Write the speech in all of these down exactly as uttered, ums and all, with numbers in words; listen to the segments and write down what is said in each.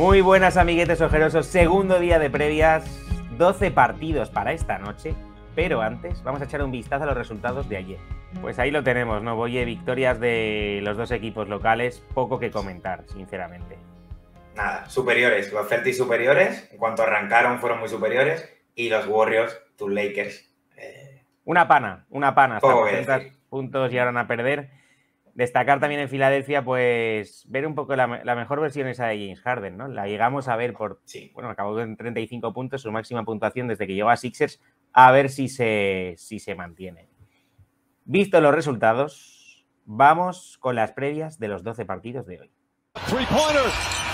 Muy buenas, amiguetes ojerosos. Segundo día de previas, doce partidos para esta noche. Pero antes vamos a echar un vistazo a los resultados de ayer. Pues ahí lo tenemos, ¿no? Boye, victorias de los dos equipos locales. Poco que comentar, sinceramente. Nada, superiores. Los Celtics superiores. En cuanto arrancaron fueron muy superiores. Y los Warriors, tus Lakers. Eh... Una pana, una pana. Hasta ochenta puntos llegaron a perder. Destacar también en Filadelfia, pues, ver un poco la, la mejor versión esa de James Harden, ¿no? La llegamos a ver por... Sí. Bueno, acabó en treinta y cinco puntos, su máxima puntuación desde que llegó a Sixers, a ver si se, si se mantiene. Visto los resultados, vamos con las previas de los doce partidos de hoy. Three-pointer.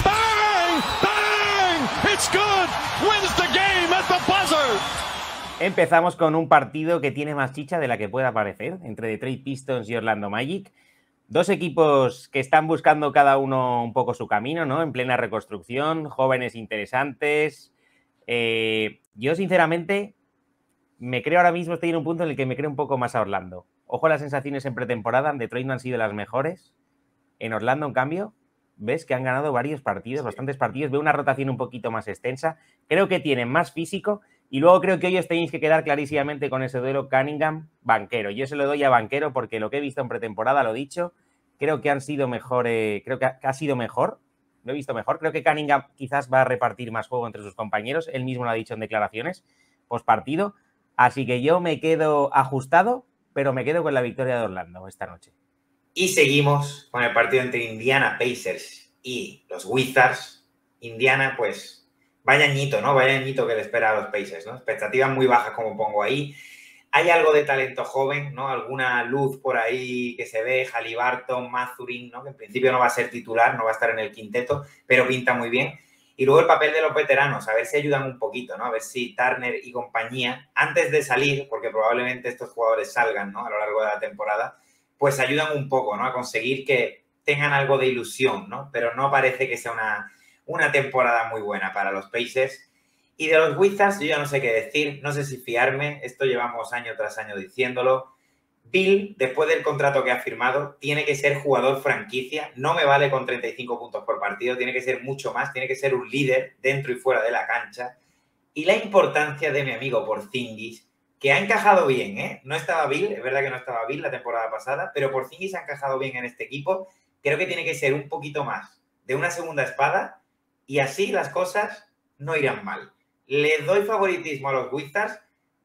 ¡Bang! ¡Bang! It's good! Wins the game at the buzzer. Empezamos con un partido que tiene más chicha de la que pueda parecer, entre Detroit Pistons y Orlando Magic. Dos equipos que están buscando cada uno un poco su camino, ¿no? En plena reconstrucción, jóvenes interesantes. Eh, yo, sinceramente, me creo ahora mismo, estoy en un punto en el que me creo un poco más a Orlando. Ojo, las sensaciones en pretemporada, en Detroit no han sido las mejores. En Orlando, en cambio, ves que han ganado varios partidos, sí. bastantes partidos. Veo una rotación un poquito más extensa. Creo que tienen más físico. Y luego creo que hoy os tenéis que quedar clarísimamente con ese duelo Cunningham-Banchero. Yo se lo doy a Banchero porque lo que he visto en pretemporada, lo he dicho, creo que han sido mejor, eh, creo que ha, que ha sido mejor, lo he visto mejor. Creo que Cunningham quizás va a repartir más juego entre sus compañeros, él mismo lo ha dicho en declaraciones postpartido. Así que yo me quedo ajustado, pero me quedo con la victoria de Orlando esta noche. Y seguimos con el partido entre Indiana Pacers y los Wizards. Indiana, pues... Vaya añito, ¿no? Vaya añito que le espera a los Pacers, ¿no? Expectativas muy bajas, como pongo ahí. Hay algo de talento joven, ¿no? Alguna luz por ahí que se ve, Haliburton, Mathurin, ¿no? Que en principio no va a ser titular, no va a estar en el quinteto, pero pinta muy bien. Y luego el papel de los veteranos, a ver si ayudan un poquito, ¿no? A ver si Turner y compañía, antes de salir, porque probablemente estos jugadores salgan, ¿no? A lo largo de la temporada, pues ayudan un poco, ¿no? A conseguir que tengan algo de ilusión, ¿no? Pero no parece que sea una... Una temporada muy buena para los Pacers. Y de los Wizards, yo ya no sé qué decir, no sé si fiarme. Esto llevamos año tras año diciéndolo. Bill, después del contrato que ha firmado, tiene que ser jugador franquicia. No me vale con treinta y cinco puntos por partido. Tiene que ser mucho más. Tiene que ser un líder dentro y fuera de la cancha. Y la importancia de mi amigo Porzingis, que ha encajado bien, ¿eh? No estaba Bill, es verdad que no estaba Bill la temporada pasada, pero Porzingis ha encajado bien en este equipo. Creo que tiene que ser un poquito más de una segunda espada. Y así las cosas no irán mal. Le doy favoritismo a los Wizards,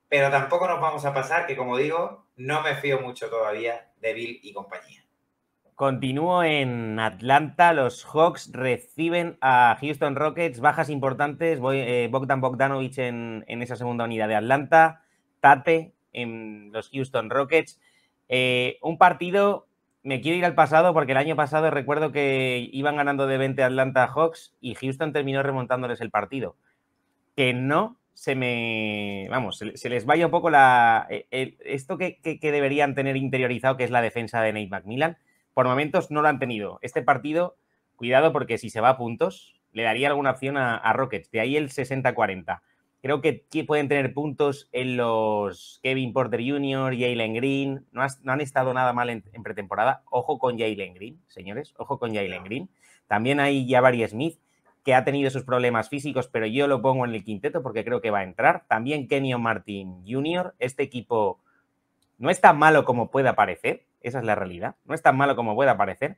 pero tampoco nos vamos a pasar, que como digo, no me fío mucho todavía de Bill y compañía. Continúo en Atlanta. Los Hawks reciben a Houston Rockets. Bajas importantes. Voy, eh, Bogdan Bogdanovich en, en esa segunda unidad de Atlanta. Tate en los Houston Rockets. Eh, un partido... Me quiero ir al pasado porque el año pasado recuerdo que iban ganando de veinte Atlanta Hawks y Houston terminó remontándoles el partido. Que no se me... Vamos, se les vaya un poco la... El, esto que, que, que deberían tener interiorizado, que es la defensa de Nate McMillan. Por momentos no lo han tenido. Este partido, cuidado, porque si se va a puntos, le daría alguna opción a, a Rockets. De ahí el sesenta cuarenta. Creo que pueden tener puntos en los Kevin Porter junior, Jaylen Green. No, has, no han estado nada mal en, en pretemporada. Ojo con Jaylen Green, señores. Ojo con Jaylen Green. También hay Jabari Smith, que ha tenido sus problemas físicos, pero yo lo pongo en el quinteto porque creo que va a entrar. También Kenyon Martin junior Este equipo no es tan malo como pueda parecer. Esa es la realidad. No es tan malo como pueda parecer.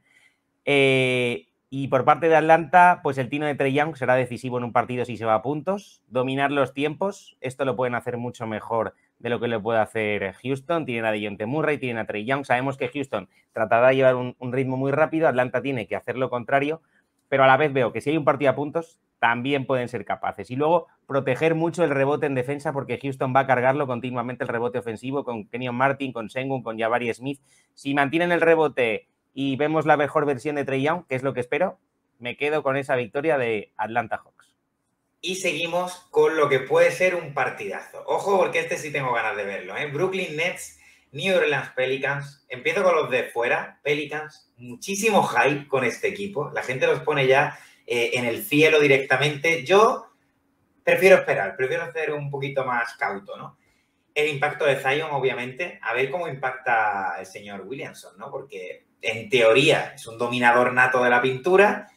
Eh... Y por parte de Atlanta, pues el tino de Trey Young será decisivo en un partido si se va a puntos. Dominar los tiempos, esto lo pueden hacer mucho mejor de lo que lo puede hacer Houston. Tienen a Dejounte Murray, tienen a Trey Young. Sabemos que Houston tratará de llevar un, un ritmo muy rápido. Atlanta tiene que hacer lo contrario, pero a la vez veo que si hay un partido a puntos, también pueden ser capaces. Y luego proteger mucho el rebote en defensa porque Houston va a cargarlo continuamente el rebote ofensivo con Kenyon Martin, con Sengun, con Jabari Smith. Si mantienen el rebote... Y vemos la mejor versión de Trey Young, que es lo que espero. Me quedo con esa victoria de Atlanta Hawks. Y seguimos con lo que puede ser un partidazo. Ojo, porque este sí tengo ganas de verlo, ¿eh? Brooklyn Nets, New Orleans Pelicans. Empiezo con los de fuera. Pelicans, muchísimo hype con este equipo. La gente los pone ya eh, en el cielo directamente. Yo prefiero esperar, prefiero ser un poquito más cauto, ¿no? El impacto de Zion, obviamente. A ver cómo impacta el señor Williamson, ¿no? Porque... En teoría, es un dominador nato de la pintura,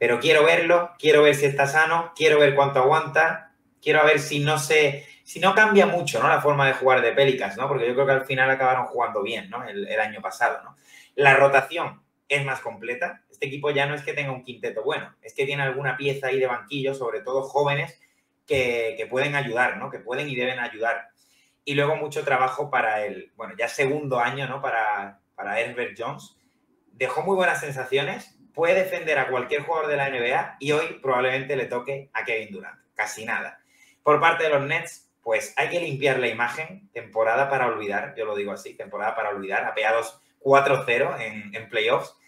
pero quiero verlo, quiero ver si está sano, quiero ver cuánto aguanta, quiero ver si no se, si no cambia mucho, ¿no?, la forma de jugar de Pelicans, ¿no? Porque yo creo que al final acabaron jugando bien, ¿no?, el, el año pasado, ¿no? La rotación es más completa. Este equipo ya no es que tenga un quinteto bueno, es que tiene alguna pieza ahí de banquillo, sobre todo jóvenes, que, que pueden ayudar, ¿no?, que pueden y deben ayudar. Y luego mucho trabajo para el, bueno, ya segundo año, ¿no?, para, para Herbert Jones. Dejó muy buenas sensaciones, puede defender a cualquier jugador de la N B A y hoy probablemente le toque a Kevin Durant. Casi nada. Por parte de los Nets, pues hay que limpiar la imagen. Temporada para olvidar, yo lo digo así, temporada para olvidar. Apeados cuatro cero en, en playoffs.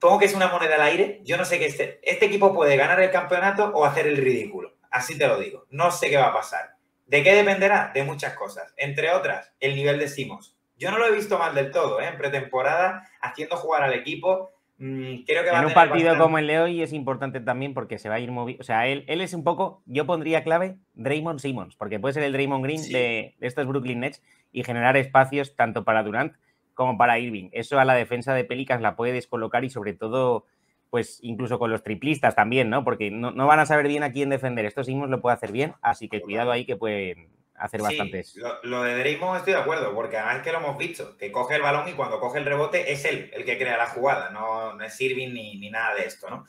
Pongo que es una moneda al aire. Yo no sé qué este, este equipo puede ganar el campeonato o hacer el ridículo. Así te lo digo. No sé qué va a pasar. ¿De qué dependerá? De muchas cosas. Entre otras, el nivel de Simmons. Yo no lo he visto mal del todo, ¿eh? En pretemporada, haciendo jugar al equipo, mmm, creo que va a tener. En un partido bastante... como el de hoy es importante también porque se va a ir moviendo. O sea, él, él es un poco, yo pondría clave Draymond Simmons, porque puede ser el Draymond Green sí. de, de estos Brooklyn Nets y generar espacios tanto para Durant como para Irving. Eso a la defensa de Pelicans la puede descolocar y sobre todo, pues incluso con los triplistas también, ¿no? Porque no, no van a saber bien a quién defender. Esto Simmons lo puede hacer bien, así que cuidado ahí que pueden... hacer bastantes. Sí, lo, lo de Draymond estoy de acuerdo, porque además es que lo hemos visto, que coge el balón y cuando coge el rebote es él el que crea la jugada, no, no es Irving ni, ni nada de esto, ¿no?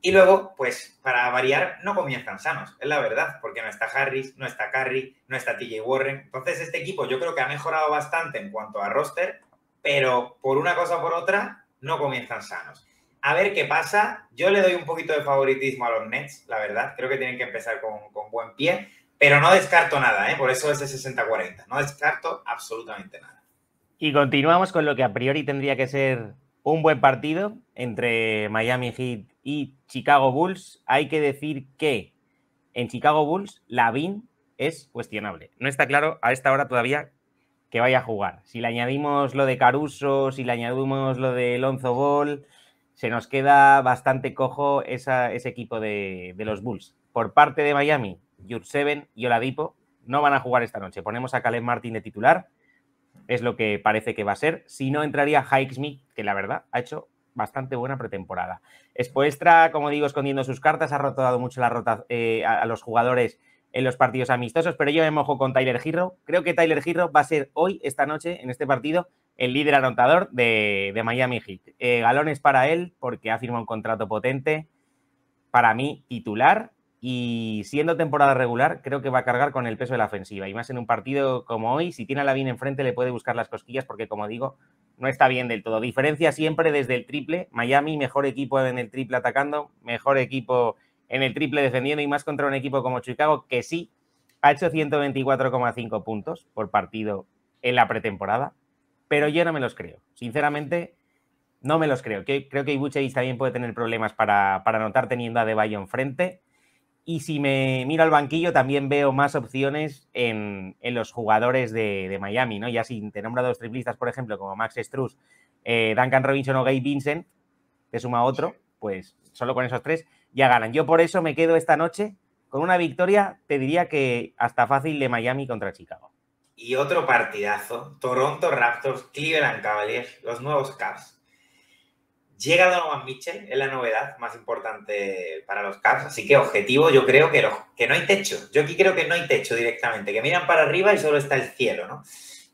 Y luego, pues, para variar, no comienzan sanos, es la verdad, porque no está Harris, no está Curry, no está T J Warren. Entonces, este equipo yo creo que ha mejorado bastante en cuanto a roster, pero por una cosa o por otra, no comienzan sanos. A ver qué pasa. Yo le doy un poquito de favoritismo a los Nets, la verdad. Creo que tienen que empezar con, con buen pie. Pero no descarto nada, ¿eh? Por eso es de sesenta cuarenta. No descarto absolutamente nada. Y continuamos con lo que a priori tendría que ser un buen partido entre Miami Heat y Chicago Bulls. Hay que decir que en Chicago Bulls, LaVine es cuestionable. No está claro a esta hora todavía que vaya a jugar. Si le añadimos lo de Caruso, si le añadimos lo de Lonzo Ball, se nos queda bastante cojo esa, ese equipo de, de los Bulls. Por parte de Miami, Jurseven y Oladipo no van a jugar esta noche. Ponemos a Caleb Martin de titular, es lo que parece que va a ser. Si no, entraría Highsmith, que la verdad ha hecho bastante buena pretemporada. Spoelstra, como digo, escondiendo sus cartas, ha rotado mucho la rota, eh, a, a los jugadores en los partidos amistosos, pero yo me mojo con Tyler Herro. Creo que Tyler Herro va a ser hoy, esta noche, en este partido, el líder anotador de, de Miami Heat. Eh, galones para él, porque ha firmado un contrato potente. Para mí, titular. Y siendo temporada regular, creo que va a cargar con el peso de la ofensiva. Y más en un partido como hoy, si tiene a LaVine enfrente, le puede buscar las cosquillas porque, como digo, no está bien del todo. Diferencia siempre desde el triple. Miami, mejor equipo en el triple atacando, mejor equipo en el triple defendiendo y más contra un equipo como Chicago, que sí ha hecho ciento veinticuatro coma cinco puntos por partido en la pretemporada. Pero yo no me los creo. Sinceramente, no me los creo. Creo que Ibuchevic también puede tener problemas para, para anotar teniendo a Adebayo enfrente. Y si me miro al banquillo, también veo más opciones en, en los jugadores de, de Miami, ¿no? Ya si te nombro a dos triplistas, por ejemplo, como Max Strus, eh, Duncan Robinson o Gabe Vincent, te suma otro, pues solo con esos tres ya ganan. Yo por eso me quedo esta noche con una victoria, te diría que hasta fácil, de Miami contra Chicago. Y otro partidazo, Toronto Raptors, Cleveland Cavaliers, los nuevos Cavs. Llega Donovan Mitchell, es la novedad más importante para los Cavs, así que objetivo, yo creo que, lo, que no hay techo. Yo aquí creo que no hay techo directamente, que miran para arriba y solo está el cielo, ¿no?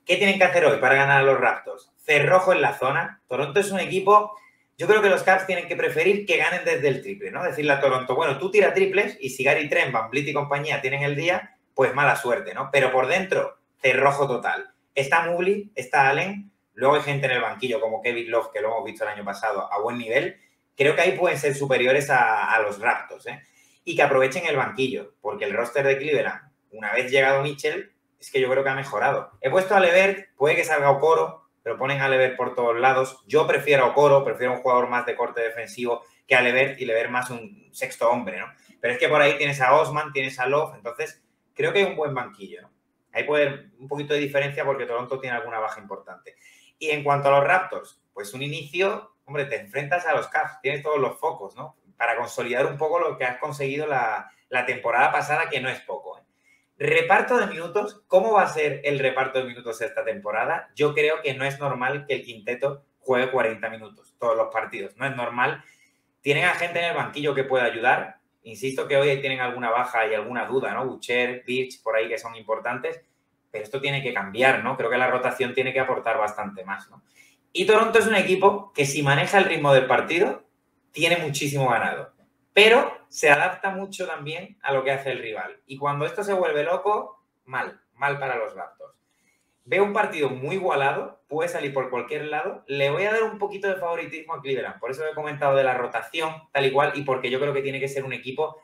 ¿Qué tienen que hacer hoy para ganar a los Raptors? Cerrojo en la zona. Toronto es un equipo, yo creo que los Cavs tienen que preferir que ganen desde el triple, ¿no? Decirle a Toronto, bueno, tú tira triples y si Gary Trent, Van Vliet y compañía tienen el día, pues mala suerte, ¿no? Pero por dentro, cerrojo total. Está Mobley, está Allen. Luego hay gente en el banquillo como Kevin Love, que lo hemos visto el año pasado a buen nivel. Creo que ahí pueden ser superiores a, a los Raptors, ¿eh? Y que aprovechen el banquillo, porque el roster de Cleveland, una vez llegado Mitchell, es que yo creo que ha mejorado. He puesto a Levert, puede que salga Okoro, pero ponen a Levert por todos lados. Yo prefiero a Okoro, prefiero un jugador más de corte defensivo que a Levert y Levert más un sexto hombre, ¿no? Pero es que por ahí tienes a Osman, tienes a Love, entonces creo que hay un buen banquillo, ¿no? Ahí puede haber un poquito de diferencia porque Toronto tiene alguna baja importante. Y en cuanto a los Raptors, pues un inicio, hombre, te enfrentas a los Cavs, tienes todos los focos, ¿no? Para consolidar un poco lo que has conseguido la, la temporada pasada, que no es poco, ¿eh? Reparto de minutos, ¿cómo va a ser el reparto de minutos esta temporada? Yo creo que no es normal que el quinteto juegue cuarenta minutos todos los partidos, no es normal. Tienen a gente en el banquillo que puede ayudar. Insisto que hoy tienen alguna baja y alguna duda, ¿no? Boucher, Birch, por ahí que son importantes. Pero esto tiene que cambiar, ¿no? Creo que la rotación tiene que aportar bastante más, ¿no? Y Toronto es un equipo que si maneja el ritmo del partido, tiene muchísimo ganado. Pero se adapta mucho también a lo que hace el rival. Y cuando esto se vuelve loco, mal. Mal para los Raptors. Veo un partido muy igualado, puede salir por cualquier lado. Le voy a dar un poquito de favoritismo a Cleveland. Por eso he comentado de la rotación, tal y cual, y porque yo creo que tiene que ser un equipo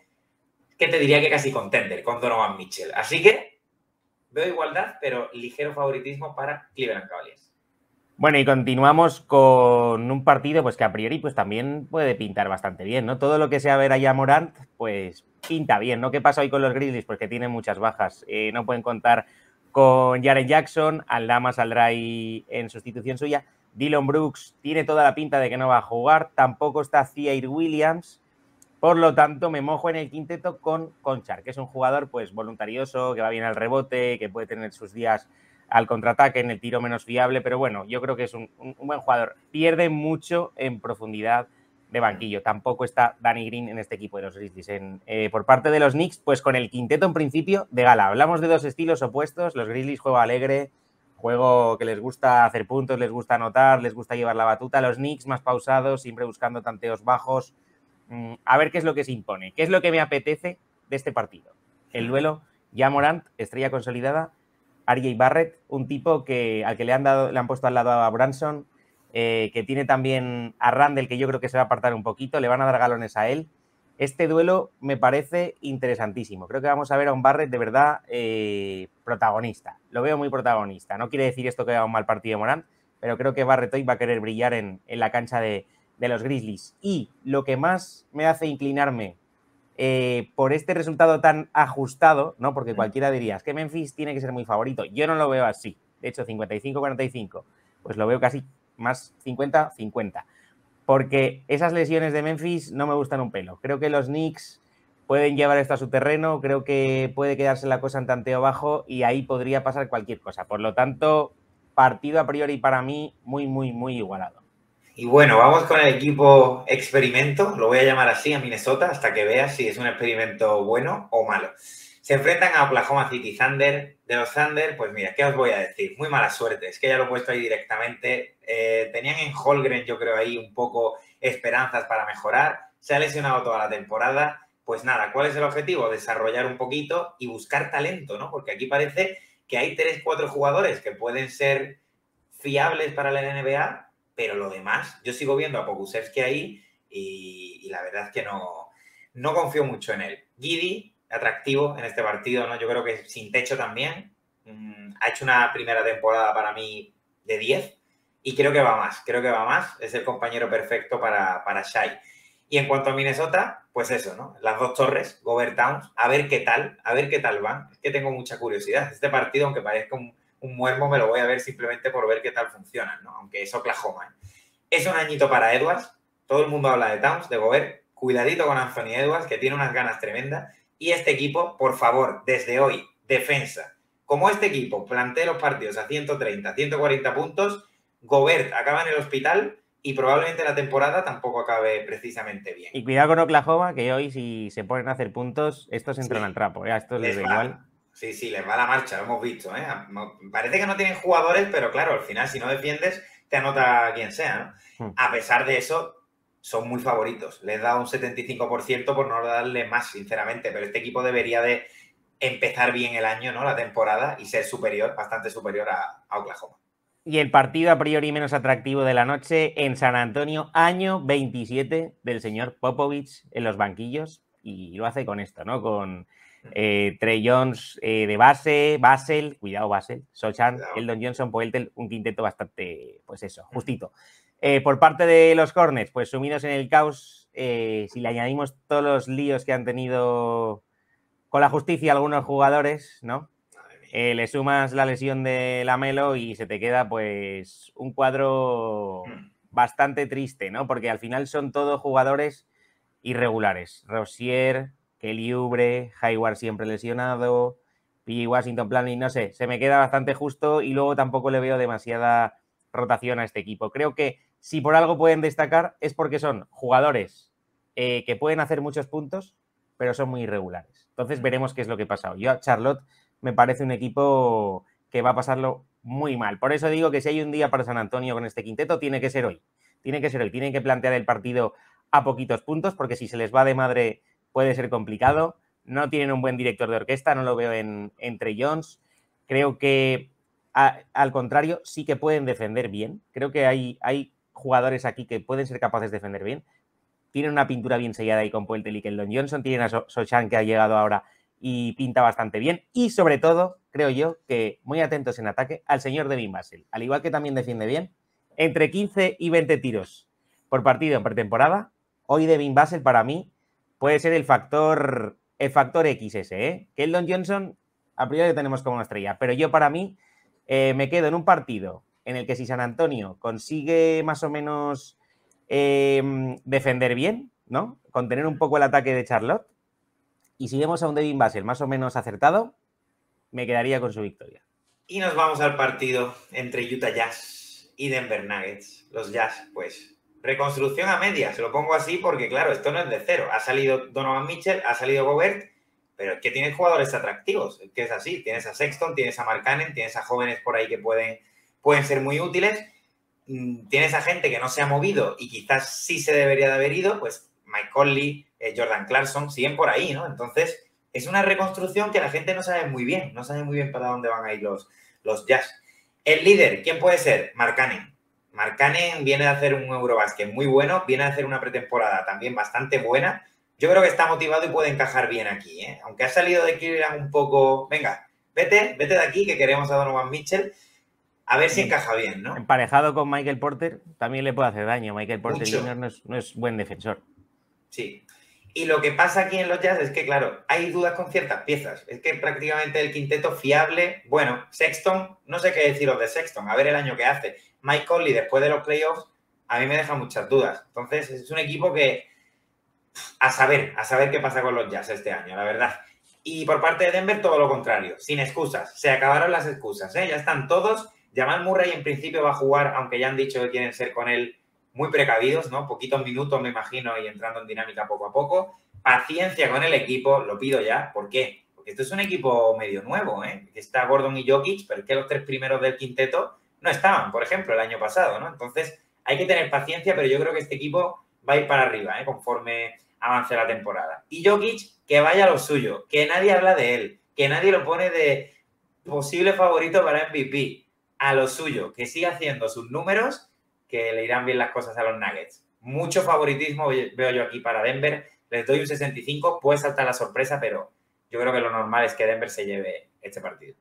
que te diría que casi contender con Donovan Mitchell. Así que veo igualdad, pero ligero favoritismo para Cleveland Cavaliers. Bueno, y continuamos con un partido pues que a priori pues también puede pintar bastante bien, ¿no? Todo lo que sea ver a Ja Morant, pues pinta bien, ¿no? ¿Qué pasa hoy con los Grizzlies? Pues que tienen muchas bajas. Eh, no pueden contar con Jaren Jackson, Aldama saldrá ahí en sustitución suya, Dillon Brooks tiene toda la pinta de que no va a jugar, tampoco está Thayer Williams, por lo tanto me mojo en el quinteto con Conchar, que es un jugador pues voluntarioso, que va bien al rebote, que puede tener sus días al contraataque, en el tiro menos fiable, pero bueno, yo creo que es un, un, un buen jugador. Pierde mucho en profundidad de banquillo, tampoco está Danny Green en este equipo de los Grizzlies. En, eh, por parte de los Knicks, pues con el quinteto en principio de gala. Hablamos de dos estilos opuestos, los Grizzlies juego alegre, juego que les gusta hacer puntos, les gusta anotar, les gusta llevar la batuta. Los Knicks más pausados, siempre buscando tanteos bajos. Mm, a ver qué es lo que se impone, qué es lo que me apetece de este partido. El duelo, Ja Morant, estrella consolidada, R J Barrett, un tipo que al que le han, dado, le han puesto al lado a Branson, Eh, que tiene también a Randle, que yo creo que se va a apartar un poquito, le van a dar galones a él. Este duelo me parece interesantísimo. Creo que vamos a ver a un Barrett de verdad eh, protagonista. Lo veo muy protagonista. No quiere decir esto que haga un mal partido de Morant, pero creo que Barrett hoy va a querer brillar en, en la cancha de, de los Grizzlies. Y lo que más me hace inclinarme eh, por este resultado tan ajustado, ¿no? Porque cualquiera diría, es que Memphis tiene que ser muy favorito. Yo no lo veo así. De hecho, cincuenta y cinco a cuarenta y cinco, pues lo veo casi más cincuenta cincuenta, porque esas lesiones de Memphis no me gustan un pelo. Creo que los Knicks pueden llevar esto a su terreno, creo que puede quedarse la cosa en tanteo bajo y ahí podría pasar cualquier cosa. Por lo tanto, partido a priori para mí muy, muy, muy igualado. Y bueno, vamos con el equipo experimento, lo voy a llamar así, a Minnesota, hasta que veas si es un experimento bueno o malo. Se enfrentan a Oklahoma City Thunder. De los Thunder, pues mira, ¿qué os voy a decir? Muy mala suerte, es que ya lo he puesto ahí directamente. Eh, tenían en Holmgren, yo creo, ahí un poco esperanzas para mejorar. Se ha lesionado toda la temporada. Pues nada, ¿cuál es el objetivo? Desarrollar un poquito y buscar talento, ¿no? Porque aquí parece que hay tres, cuatro jugadores que pueden ser fiables para la N B A, pero lo demás, yo sigo viendo a Pokusevski ahí y, y la verdad es que no, no confío mucho en él. Giddey, atractivo en este partido, ¿no? Yo creo que sin techo también. Mm, ha hecho una primera temporada para mí de diez y creo que va más, creo que va más. Es el compañero perfecto para, para Shai. Y en cuanto a Minnesota, pues eso, ¿no? Las dos torres, Gobert, Towns, a ver qué tal, a ver qué tal van. Es que tengo mucha curiosidad. Este partido, aunque parezca un, un muermo, me lo voy a ver simplemente por ver qué tal funcionan, ¿no? Aunque es Oklahoma. Es un añito para Edwards. Todo el mundo habla de Towns, de Gobert. Cuidadito con Anthony Edwards, que tiene unas ganas tremendas. Y este equipo, por favor, desde hoy, defensa. Como este equipo plantee los partidos a ciento treinta, ciento cuarenta puntos, Gobert acaba en el hospital y probablemente la temporada tampoco acabe precisamente bien. Y cuidado con Oklahoma, que hoy si se ponen a hacer puntos, estos entran sí al trapo. ¿eh? A estos les, les va igual. Sí, sí, les va la marcha, lo hemos visto. ¿eh? Parece que no tienen jugadores, pero claro, al final si no defiendes, te anota quien sea, ¿no? Hmm. A pesar de eso, son muy favoritos. Les da un setenta y cinco por ciento por no darle más, sinceramente. Pero este equipo debería de empezar bien el año, ¿no? La temporada y ser superior, bastante superior a, a Oklahoma. Y el partido a priori menos atractivo de la noche en San Antonio, año veintisiete del señor Popovich en los banquillos. Y lo hace con esto, ¿no? Con eh, Trey Jones eh, de base, Basel, cuidado Basel, Sochan, cuidado. Eldon Johnson, Poeltel, un quinteto bastante, pues eso, justito. Eh, por parte de los Hornets, pues sumidos en el caos, eh, si le añadimos todos los líos que han tenido con la justicia algunos jugadores, ¿no? Eh, le sumas la lesión de LaMelo y se te queda pues un cuadro bastante triste, ¿no? Porque al final son todos jugadores irregulares. Rozier, Kelly Oubre, Hayward siempre lesionado, P J Washington, Plumlee, no sé, se me queda bastante justo y luego tampoco le veo demasiada rotación a este equipo. Creo que si por algo pueden destacar es porque son jugadores eh, que pueden hacer muchos puntos, pero son muy irregulares. Entonces veremos qué es lo que pasa. Yo a Charlotte me parece un equipo que va a pasarlo muy mal. Por eso digo que si hay un día para San Antonio con este quinteto, tiene que ser hoy. Tiene que ser hoy. Tienen que plantear el partido a poquitos puntos, porque si se les va de madre puede ser complicado. No tienen un buen director de orquesta, no lo veo en, en Trey Jones. Creo que, a, al contrario, sí que pueden defender bien. Creo que hay, hay jugadores aquí que pueden ser capaces de defender bien. Tienen una pintura bien sellada ahí con Poeltl y Keldon Johnson. Tienen a so Sochan, que ha llegado ahora y pinta bastante bien. Y, sobre todo, creo yo que muy atentos en ataque al señor Devin Vassell. Al igual que también defiende bien, entre quince y veinte tiros por partido en pretemporada, hoy Devin Vassell para mí puede ser el factor... El factor X S, ¿eh? Keldon Johnson, a priori lo tenemos como una estrella, pero yo para mí eh, me quedo en un partido en el que si San Antonio consigue más o menos eh, defender bien, ¿no? Contener un poco el ataque de Charlotte, y si vemos a un Devin Vassell más o menos acertado, me quedaría con su victoria. Y nos vamos al partido entre Utah Jazz y Denver Nuggets. Los Jazz, pues... reconstrucción a medias, lo pongo así porque, claro, esto no es de cero. Ha salido Donovan Mitchell, ha salido Gobert, pero es que tienes jugadores atractivos, es que es así. Tienes a Sexton, tienes a Mark Cannon, tienes a jóvenes por ahí que pueden, pueden ser muy útiles. Tienes a gente que no se ha movido y quizás sí se debería de haber ido, pues Mike Conley, eh, Jordan Clarkson, siguen por ahí, ¿no? Entonces, es una reconstrucción que la gente no sabe muy bien, no sabe muy bien para dónde van a ir los, los Jazz. El líder, ¿quién puede ser? Mark Cannon. Mark Cannon viene de hacer un Eurobasket muy bueno, viene a hacer una pretemporada también bastante buena. Yo creo que está motivado y puede encajar bien aquí, ¿eh? Aunque ha salido de Cleveland un poco... Venga, vete, vete de aquí que queremos a Donovan Mitchell. A ver si encaja bien, ¿no? Emparejado con Michael Porter, también le puede hacer daño. Michael Porter junior no es, no es buen defensor. Sí. Y lo que pasa aquí en los Jazz es que, claro, hay dudas con ciertas piezas. Es que prácticamente el quinteto fiable... Bueno, Sexton, no sé qué deciros de Sexton. A ver el año que hace. Mike Conley, después de los playoffs, a mí me deja muchas dudas. Entonces, es un equipo que... A saber, a saber qué pasa con los Jazz este año, la verdad. Y por parte de Denver, todo lo contrario. Sin excusas. Se acabaron las excusas, ¿eh? Ya están todos. Jamal Murray, en principio, va a jugar, aunque ya han dicho que quieren ser con él... muy precavidos, ¿no? Poquitos minutos, me imagino, y entrando en dinámica poco a poco. Paciencia con el equipo, lo pido ya. ¿Por qué? Porque esto es un equipo medio nuevo, ¿eh? Está Gordon y Jokic, pero es que los tres primeros del quinteto no estaban, por ejemplo, el año pasado, ¿no? Entonces, hay que tener paciencia, pero yo creo que este equipo va a ir para arriba, ¿eh? Conforme avance la temporada. Y Jokic, que vaya a lo suyo, que nadie habla de él, que nadie lo pone de posible favorito para M V P, a lo suyo, que siga haciendo sus números... que le irán bien las cosas a los Nuggets. Mucho favoritismo veo yo aquí para Denver. Les doy un sesenta y cinco, puede saltar la sorpresa, pero yo creo que lo normal es que Denver se lleve este partido.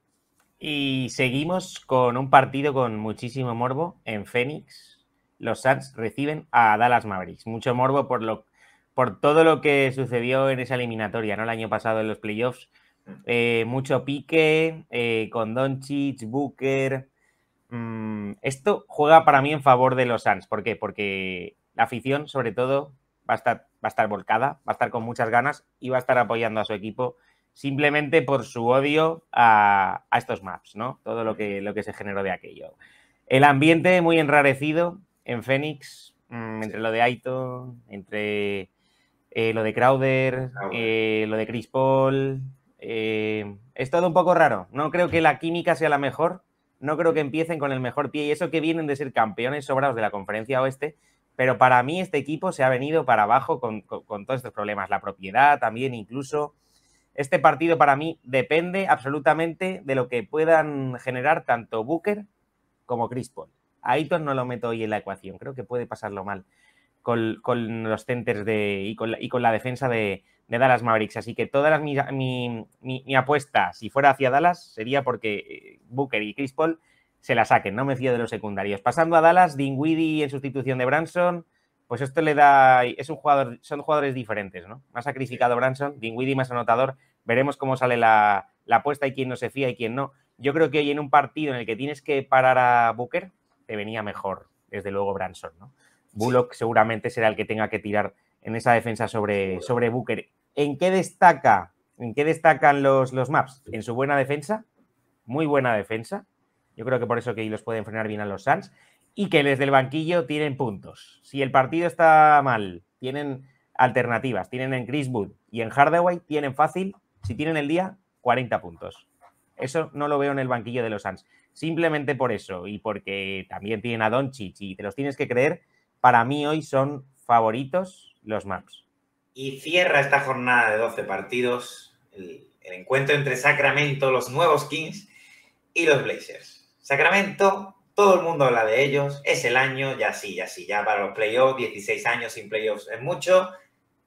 Y seguimos con un partido con muchísimo morbo en Phoenix. Los Suns reciben a Dallas Mavericks. Mucho morbo por, lo, por todo lo que sucedió en esa eliminatoria, ¿no? El año pasado en los playoffs. Eh, mucho pique eh, con Doncic, Booker... Esto juega para mí en favor de los Suns. ¿Por qué? Porque la afición, sobre todo, va a estar, va a estar volcada, va a estar con muchas ganas y va a estar apoyando a su equipo simplemente por su odio a, a estos maps, ¿no? Todo lo que, lo que se generó de aquello. El ambiente muy enrarecido en Phoenix, entre lo de Aito, entre eh, lo de Crowder, eh, lo de Chris Paul. Eh, es todo un poco raro. No creo que la química sea la mejor. No creo que empiecen con el mejor pie, y eso que vienen de ser campeones sobrados de la Conferencia Oeste, pero para mí este equipo se ha venido para abajo con, con, con todos estos problemas. La propiedad también, incluso. Este partido para mí depende absolutamente de lo que puedan generar tanto Booker como Chris Paul. A Ayton no lo meto hoy en la ecuación, creo que puede pasarlo mal con, con los centers de, y, con la, y con la defensa de, de Dallas Mavericks. Así que toda mi, mi, mi, mi apuesta, si fuera hacia Dallas, sería porque Booker y Chris Paul se la saquen. No me fío de los secundarios. Pasando a Dallas, Dinwiddie en sustitución de Branson, pues esto le da... es un jugador, son jugadores diferentes, ¿no? Más sacrificado Branson, Dinwiddie más anotador. Veremos cómo sale la, la apuesta y quién no se fía y quién no. Yo creo que hoy en un partido en el que tienes que parar a Booker, te venía mejor, desde luego, Branson, ¿no? Bullock seguramente será el que tenga que tirar en esa defensa sobre, sobre Booker. ¿En qué destaca? ¿En qué destacan los, los maps? En su buena defensa, muy buena defensa. Yo creo que por eso que los pueden frenar bien a los Suns, y que desde el banquillo tienen puntos. Si el partido está mal, tienen alternativas. Tienen en Chris Wood y en Hardaway, tienen fácil, si tienen el día, cuarenta puntos. Eso no lo veo en el banquillo de los Suns. Simplemente por eso y porque también tienen a Doncic y te los tienes que creer, para mí hoy son favoritos los Mavs. Y cierra esta jornada de doce partidos el, el encuentro entre Sacramento, los nuevos Kings y los Blazers. Sacramento, todo el mundo habla de ellos, es el año, ya sí, ya sí, ya para los playoffs, dieciséis años sin playoffs es mucho.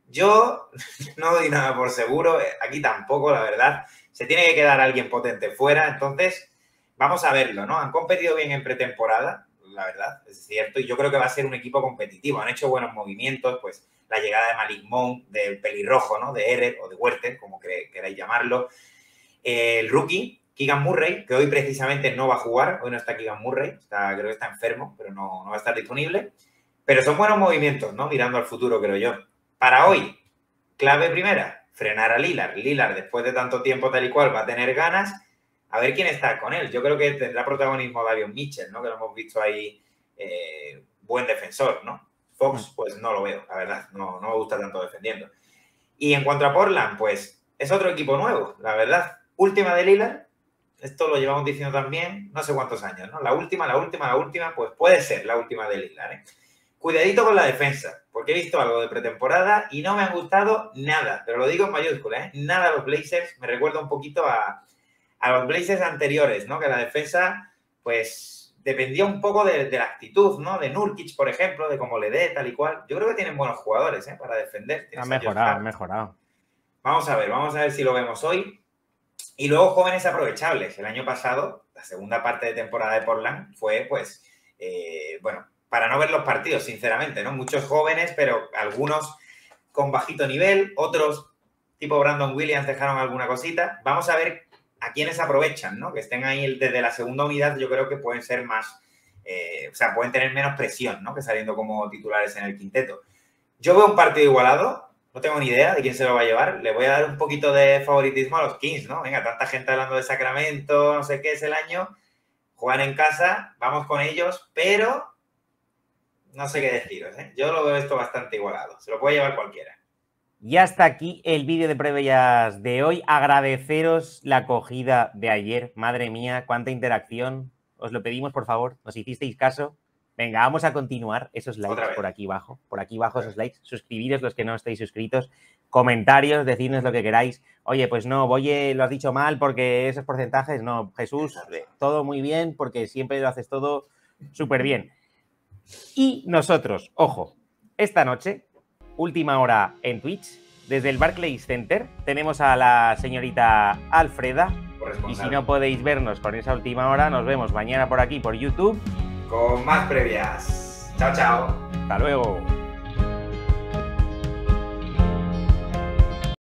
Yo no doy nada por seguro, aquí tampoco, la verdad. Se tiene que quedar alguien potente fuera, entonces vamos a verlo, ¿no? Han competido bien en pretemporada, la verdad, es cierto, y yo creo que va a ser un equipo competitivo. Han hecho buenos movimientos, pues la llegada de Malik Monk, del pelirrojo, ¿no? De Herrer o de Huerter, como quer queráis llamarlo. El rookie, Keegan Murray, que hoy precisamente no va a jugar, hoy no está Keegan Murray, está, creo que está enfermo, pero no, no va a estar disponible. Pero son buenos movimientos, ¿no? Mirando al futuro, creo yo. Para hoy, clave primera, frenar a Lillard. Lillard, después de tanto tiempo tal y cual, va a tener ganas. A ver quién está con él. Yo creo que tendrá protagonismo Davion Mitchell, ¿no? Que lo hemos visto ahí, eh, buen defensor, ¿no? Fox, pues no lo veo, la verdad. No, no me gusta tanto defendiendo. Y en cuanto a Portland, pues es otro equipo nuevo, la verdad. Última de Lillard. Esto lo llevamos diciendo también no sé cuántos años, ¿no? La última, la última, la última, pues puede ser la última de Lillard, ¿eh? Cuidadito con la defensa, porque he visto algo de pretemporada y no me han gustado nada, pero lo digo en mayúsculas, ¿eh? Nada a los Blazers, me recuerda un poquito a, a los Blazers anteriores, ¿no? Que la defensa, pues, dependía un poco de, de la actitud, ¿no? De Nurkic, por ejemplo, de cómo le dé, tal y cual. Yo creo que tienen buenos jugadores, ¿eh? Para defender. Han mejorado, han mejorado. Vamos a ver, vamos a ver si lo vemos hoy. Y luego jóvenes aprovechables. El año pasado, la segunda parte de temporada de Portland fue, pues, eh, bueno, para no ver los partidos, sinceramente, ¿no? Muchos jóvenes, pero algunos con bajito nivel, otros tipo Brandon Williams dejaron alguna cosita. Vamos a ver a quiénes aprovechan, ¿no? Que estén ahí desde la segunda unidad, yo creo que pueden ser más, eh, o sea, pueden tener menos presión, ¿no? Que saliendo como titulares en el quinteto. Yo veo un partido igualado, no tengo ni idea de quién se lo va a llevar. Le voy a dar un poquito de favoritismo a los Kings, ¿no? Venga, tanta gente hablando de Sacramento, no sé qué es el año, juegan en casa, vamos con ellos, pero no sé qué deciros, ¿eh? Yo lo veo esto bastante igualado. Se lo puede llevar cualquiera. Y hasta aquí el vídeo de previas de hoy. Agradeceros la acogida de ayer. Madre mía, cuánta interacción. Os lo pedimos, por favor. Nos hicisteis caso. Venga, vamos a continuar. Esos likes por aquí abajo. Por aquí abajo esos likes. Suscribiros los que no estáis suscritos. Comentarios, decidnos lo que queráis. Oye, pues no, Boye, lo has dicho mal porque esos porcentajes, no. Jesús, todo muy bien porque siempre lo haces todo súper bien. Y nosotros, ojo, esta noche, última hora en Twitch, desde el Barclays Center, tenemos a la señorita Alfreda. Y si no podéis vernos con esa última hora, nos vemos mañana por aquí, por YouTube. Con más previas. Chao, chao. Hasta luego.